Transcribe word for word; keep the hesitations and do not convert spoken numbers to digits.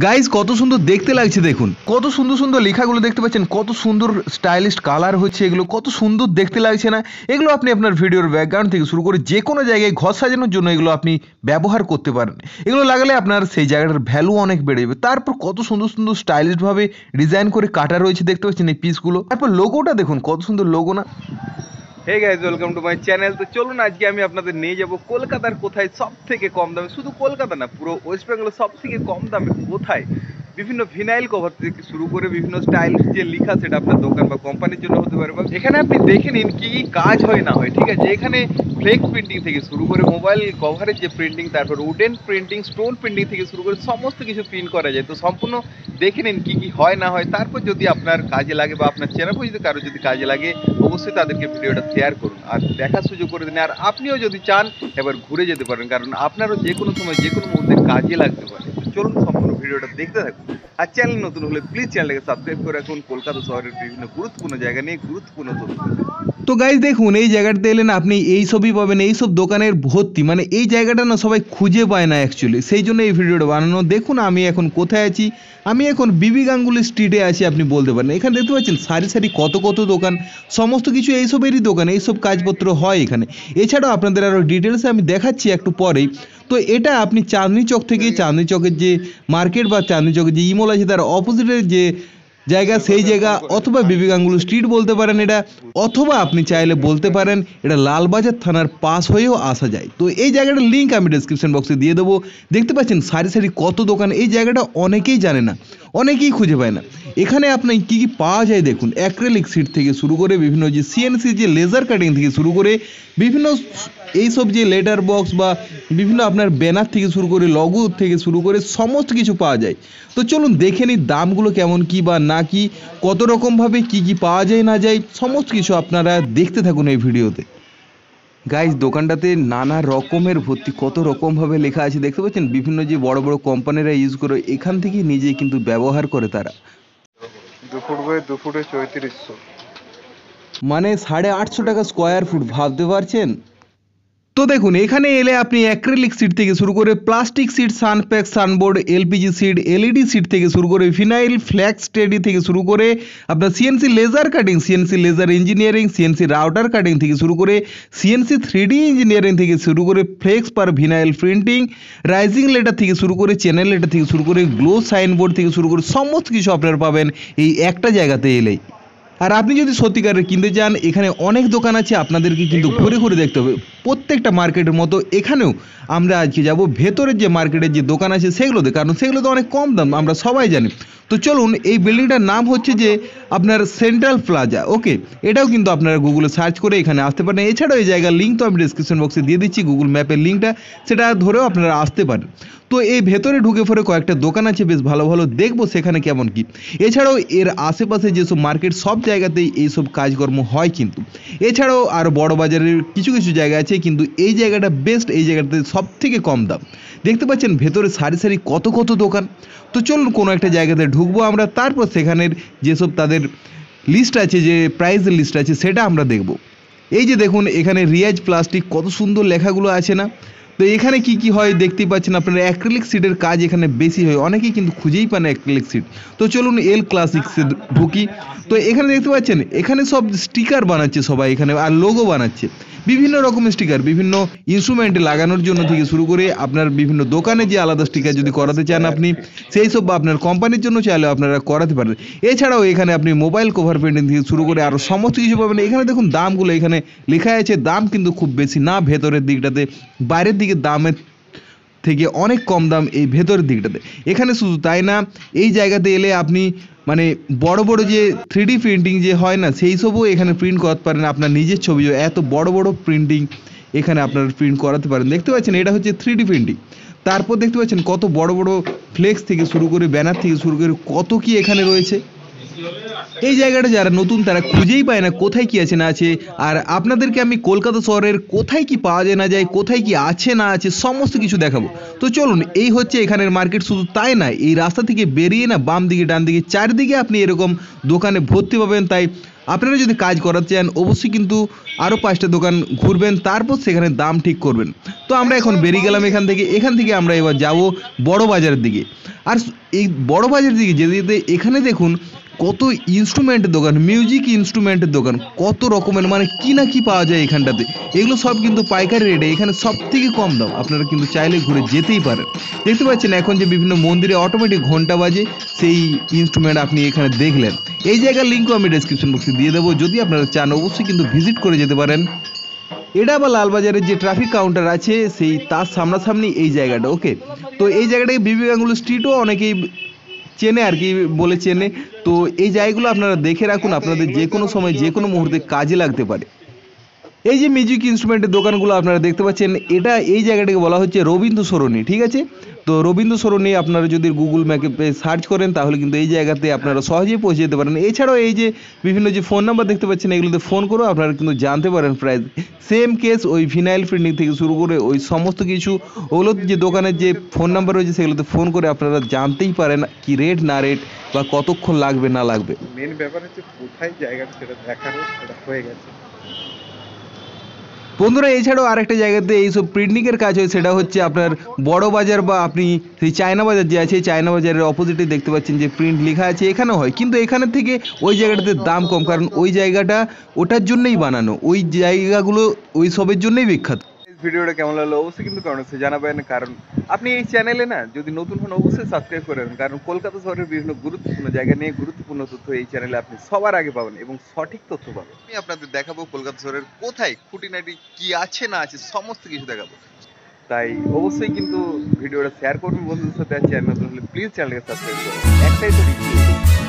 Guys कत सुंदर देखते लागছে দেখুন কত সুন্দর সুন্দর লেখাগুলো দেখতে পাচ্ছেন কত সুন্দর স্টাইলিশ কালার হচ্ছে এগুলো কত সুন্দর দেখতে লাগছে না এগুলো আপনি আপনার ভিডিওর ব্যাকগ্রাউন্ড থেকে শুরু করে যে কোনো জায়গায় ঘর সাজানোর জন্য এগুলো আপনি ব্যবহার করতে পারেন এগুলো লাগালে আপনার সেই জায়গাটার ভ্যালু অনেক বেড়ে যাবে তারপর কত সুন্দর সুন্দর স্টাইলিশ ভাবে ডিজাইন করে কাটা রয়েছে দেখতে পাচ্ছেন এই পিসগুলো তারপর লোগোটা দেখুন কত সুন্দর লোগো না hey guys welcome to my channel. तो चलून आज के आमी आपनादेर निये जाबो कोलकातार कोथाय सबथेके कम दामे शुधु कोलकाता ना पुरो वेस्ट बेंगल सबथेके कम दामे कोथाय विभिन्न भिनाइल कवर থেকে শুরু করে বিভিন্ন স্টাইলিশ যে লেখা সেটা আপনার দোকান বা কোম্পানির জন্য হতে পারে। এখানে আপনি দেখে নিন কি কি কাজ হয় না হয়, ঠিক আছে। এখানে ফ্লেক্স প্রিন্টিং থেকে শুরু করে মোবাইল কভারের যে প্রিন্টিং, তারপর উডেন প্রিন্টিং, স্টোন প্রিন্টিং থেকে শুরু করে সমস্ত কিছু প্রিন্ট করা যায়। তো সম্পূর্ণ দেখে নিন কি কি হয় না হয়, তারপর যদি আপনার কাজে লাগে বা আপনার চেনা পরিচিত কারো যদি কাজে লাগে অবশ্যই তাদেরকে ভিডিওটা শেয়ার করুন আর দেখার সুযোগ করে দিন। আর আপনিও যদি চান এবার ঘুরে যেতে পারেন, কারণ আপনারও যে কোনো সময় যে কোনো মুহূর্তে কাজে লাগতে পারে। চলুন সম্পূর্ণ ভিডিওটা দেখতে থাকুন। আর চ্যানেল নতুন হলে প্লিজ চ্যানেলটাকে সাবস্ক্রাইব করে রাখুন কলকাতা শহরের বিভিন্ন গুরুত্বপূর্ণ জায়গা নিয়ে গুরুত্বপূর্ণ তথ্য। তো গাইজ দেখুন এই জায়গাটাতে এলেন আপনি এই সবই পাবেন, এই সব দোকানের ভর্তি, মানে এই জায়গাটা না সবাই খুঁজে পায় না অ্যাকচুয়ালি, সেই জন্য এই ভিডিওটা বানানো। দেখুন আমি এখন কোথায় আছি, আমি এখন বিবি গাঙ্গুলি স্ট্রিটে আছি আপনি বলতে পারেন। এখানে দেখতে পাচ্ছেন সারি সারি কত কত দোকান, সমস্ত কিছু এইসবেরই দোকান, এইসব কাজপত্র হয় এখানে। এছাড়াও আপনাদের আরও ডিটেলসে আমি দেখাচ্ছি একটু পরেই। তো এটা আপনি চাঁদনি চক থেকে, চাঁদনি চকের যে মার্কেট বা চাঁদনি চকের যে ইমল আছে তার অপোজিটের যে জায়গা সেই জায়গা, অথবা বিবি গাঙ্গুলি স্ট্রিট বলতে পারেন এটা, অথবা আপনি চাইলে বলতে পারেন এটা লালবাজার থানার পাশ হয়েও আসা যায়। তো এই জায়গাটার লিঙ্ক আমি ডেসক্রিপশন বক্সে দিয়ে দেবো। দেখতে পাচ্ছেন সারি সারি কত দোকান, এই জায়গাটা অনেকেই জানে না, অনেকেই খুঁজে পায় না। এখানে আপনি কি কি পাওয়া যায় দেখুন, অ্যাক্রেলিক শিট থেকে শুরু করে বিভিন্ন যে সিএনসি যে লেজার কাটিং থেকে শুরু করে বিভিন্ন এইসব যে লেটার বক্স বা বিভিন্ন আপনার ব্যানার থেকে শুরু করে লগো থেকে শুরু করে সমস্ত কিছু পাওয়া যায়। তো চলুন দেখে নিই দামগুলো কেমন কি বা না কি, কত রকমভাবে কি কি পাওয়া যায় না যায়, সমস্ত কিছু আপনারা দেখতে থাকুন এই ভিডিওতে। গাইজ দোকানটাতে নানা রকমের ভর্তি, কত রকমভাবে লেখা আছে দেখতে পাচ্ছেন, বিভিন্ন যে বড় বড় কোম্পানিরা ইউজ করে এখান থেকেই নিজে কিন্তু ব্যবহার করে তারা। দুপুরে চৌত্রিশশো মানে সাড়ে আটশো টাকা স্কোয়ার ফুট, ভাবতে পারছেন। তো দেখুন এখানে এলে আপনি অ্যাক্রিলিক শিট থেকে শুরু করে plastic sheet, সানপ্যাক, sunboard, LPG sheet, LED sheet থেকে শুরু করে ফিনাইল, ফ্ল্যাক্স টেডি থেকে শুরু করে আপনার CNC laser cutting, CNC laser engineering, CNC router cutting থেকে শুরু করে সিএনসি থ্রিডি ইঞ্জিনিয়ারিং থেকে শুরু করে ফ্লেক্স পার ভিনাইল প্রিন্টিং, রাইজিং লেটার থেকে শুরু করে চ্যানেল লেটার থেকে শুরু করে গ্লো সাইনবোর্ড থেকে শুরু করে সমস্ত কিছু আপনারা পাবেন এই একটা জায়গাতে এলেই। আর আপনি যদি সত্যিকারের কিনতে চান এখানে অনেক দোকান আছে, আপনাদেরকে কিন্তু ঘুরে ঘুরে দেখতে হবে প্রত্যেকটা মার্কেটের মতো। এখানেও আমরা আজকে যাব ভেতরের যে মার্কেটের যে দোকান আছে সেগুলোতে, কারণ সেগুলো তো অনেক কম দাম আমরা সবাই জানি। তো চলুন, এই বিল্ডিংটার নাম হচ্ছে যে আপনার সেন্ট্রাল প্লাজা, ওকে। এটাও কিন্তু আপনারা গুগলে সার্চ করে এখানে আসতে পারেন। এছাড়াও এই জায়গার লিঙ্ক তো আমি ডিসক্রিপশন বক্সে দিয়ে দিচ্ছি, গুগল ম্যাপের লিঙ্কটা, সেটা ধরেও আপনারা আসতে পারেন। তো এই ভেতরে ঢুকে পড়ে কয়েকটা দোকান আছে বেশ ভালো ভালো, দেখবো সেখানে কেমন কি। এছাড়াও এর আশেপাশে যেসব মার্কেট সব জায়গাতেই এইসব কাজকর্ম হয় কিন্তু। এছাড়াও আর বড় বাজারের কিছু কিছু জায়গা আছে, কিন্তু এই জায়গাটা বেস্ট, এই জায়গাটাতে সব থেকে কম দাম। দেখতে পাচ্ছেন ভেতরে সারি সারি কত কত দোকান। তো চলুন কোনো একটা জায়গাতে ঢুকবো আমরা, তারপর সেখানের যেসব তাদের লিস্ট আছে, যে প্রাইসের লিস্ট আছে সেটা আমরা দেখব। এই যে দেখুন এখানে রিয়াজ প্লাস্টিক, কত সুন্দর লেখাগুলো আছে না। তো এখানে কি কি হয় দেখতে পাচ্ছেন আপনারা, অ্যাক্রিলিক শিটের কাজ এখানে বেশি হয়, অনেকেই কিন্তু খুঁজেই পান অ্যাক্রিলিক শিট। তো চলুন এল ক্লাসিক্সে ঢুকি। তো এখানে দেখতে পাচ্ছেন এখানে সব স্টিকার বানাচ্ছে সবাই এখানে, আর লোগো বানাচ্ছে বিভিন্ন রকমের স্টিকার, বিভিন্ন ইনস্ট্রুমেন্টে লাগানোর জন্য থেকে শুরু করে আপনার বিভিন্ন দোকানে যে আলাদা স্টিকার যদি করাতে চান আপনি সেই সব, বা আপনার কোম্পানির জন্য চাইলে আপনারা করাতে পারেন। এছাড়াও এখানে আপনি মোবাইল কভার পেন্টিং থেকে শুরু করে আরও সমস্ত কিছু পাবেন। এখানে দেখুন দামগুলো এখানে লেখা আছে, দাম কিন্তু খুব বেশি না ভেতরের দিকটাতে, বাইরের দিকে দামের থেকে অনেক কম দাম এই ভেতরের দিকটাতে। এখানে শুধু তাই না, এই জায়গাতে এলে আপনি মানে বড় বড় যে থ্রিডি প্রিন্টিং যে হয় না সেই সবও এখানে প্রিন্ট করাতে পারেন আপনার নিজের ছবি, এত বড় বড় প্রিন্টিং এখানে আপনারা প্রিন্ট করাতে পারেন। দেখতে পাচ্ছেন এটা হচ্ছে থ্রিডি প্রিন্টিং। তারপর দেখতে পাচ্ছেন কত বড় বড় ফ্লেক্স থেকে শুরু করে ব্যানার থেকে শুরু করে কত কি এখানে রয়েছে। এই জায়গাটা যারা নতুন তারা খুঁজেই পায় না কোথায় কি আছে না আছে। আর আপনাদেরকে আমি কলকাতা শহরের কোথায় কি পাওয়া যায় না যায়, কোথায় কি আছে না আছে সমস্ত কিছু দেখাবো। তো চলুন, এই হচ্ছে এখানের মার্কেট। শুধু তাই না, এই রাস্তা থেকে বেরিয়ে না বাম দিকে ডান দিকে চারদিকে আপনি এরকম দোকানে ভর্তি পাবেন। তাই আপনারা যদি কাজ করাতে চান অবশ্যই কিন্তু আরও পাঁচটা দোকান ঘুরবেন, তারপর সেখানে দাম ঠিক করবেন। তো আমরা এখন বেরিয়ে গেলাম এখান থেকে, এখান থেকে আমরা এবার যাব বড় বাজারের দিকে। আর এই বড় বাজারের দিকে যেতে যেতে এখানে দেখুন কত ইনস্ট্রুমেন্টের দোকান, মিউজিক ইনস্ট্রুমেন্টের দোকান, কত রকমের মানে কি না কি পাওয়া যায় এখানটাতে। এগুলো সব কিন্তু পাইকারি রেটে, এখানে সব থেকে কম দাম, আপনারা কিন্তু চাইলে ঘুরে যেতেই পারেন। দেখতে পাচ্ছেন এখন যে বিভিন্ন মন্দিরে অটোমেটিক ঘন্টা বাজে সেই ইনস্ট্রুমেন্ট আপনি এখানে দেখলেন। এই জায়গার লিঙ্কও আমি ডেসক্রিপশন বক্সে দিয়ে দেবো, যদি আপনারা চান অবশ্যই কিন্তু ভিজিট করে যেতে পারেন। এটা বা লালবাজারের যে ট্রাফিক কাউন্টার আছে সেই তার সামনাসামনি এই জায়গাটা। ওকে, তো এই জায়গাটাকে বিবেকানন্দ স্ট্রিটও অনেকেই চেনে আর কি বলে চেনে। তো এই জায়গাগুলো আপনারা দেখে রাখুন, আপনাদের যে কোনো সময় যে কোনো মুহূর্তে কাজে লাগতে পারে। এই যে মিউজিক ইনস্ট্রুমেন্টের দোকানগুলো আপনারা দেখতে পাচ্ছেন, এটা এই জায়গাটাকে বলা হচ্ছে রবীন্দ্র সরণি, ঠিক আছে। তো রবীন্দ্র সরণি আপনারা যদি গুগল ম্যাপে সার্চ করেন তাহলে কিন্তু এই জায়গাতে আপনারা সহজেই পৌঁছে যেতে পারেন। এছাড়াও এই যে বিভিন্ন যে ফোন নাম্বার দেখতে পাচ্ছেন এগুলোতে ফোন করেও আপনারা কিন্তু জানতে পারেন প্রাইস। সেম কেস ওই ভিনাইল প্রিন্টিং থেকে শুরু করে ওই সমস্ত কিছু, ওগুলো যে দোকানের যে ফোন নাম্বার রয়েছে সেগুলোতে ফোন করে আপনারা জানতেই পারেন কি রেট না রেট বা কতক্ষণ লাগবে না লাগবে। মেন ব্যাপার হচ্ছে কোথায় জায়গা সেটা দেখানো, সেটা হয়ে গেছে বন্ধুরা। এছাড়াও আরেকটা জায়গাতে এইসব প্রিন্টিংয়ের কাজ হয়, সেটা হচ্ছে আপনার বড় বাজার বা আপনি সেই চায়না বাজার যে আছে চায়না বাজারের অপোজিটে দেখতে পাচ্ছেন যে প্রিন্ট লেখা আছে এখানেও হয়, কিন্তু এখানে থেকে ওই জায়গাটাতে দাম কম, কারণ ওই জায়গাটা ওটার জন্যই বানানো, ওই জায়গাগুলো ওই সবের জন্যই বিখ্যাত। ভিডিওটা কেমন লাগলো অবশ্যই কিন্তু কমেন্টসে জানাবেন, কারণ আপনি এই চ্যানেলে না যদি নতুন হন অবশ্যই সাবস্ক্রাইব করে দেবেন, কারণ কলকাতা শহরের বিভিন্ন গুরুত্বপূর্ণ জায়গা নিয়ে গুরুত্বপূর্ণ তথ্য এই চ্যানেলে আপনি সবার আগে পাবেন এবং সঠিক তথ্য পাবেন। আমি আপনাদের দেখাবো কলকাতা শহরের কোথায় খুঁটিনাটি কি আছে না আছে সমস্ত কিছু দেখাবো, তাই অবশ্যই কিন্তু ভিডিওটা শেয়ার করবেন বন্ধুদের সাথে। আর চ্যানেল নতুন হলে প্লিজ চ্যানেলকে সাবস্ক্রাইব করুন, একটাই তো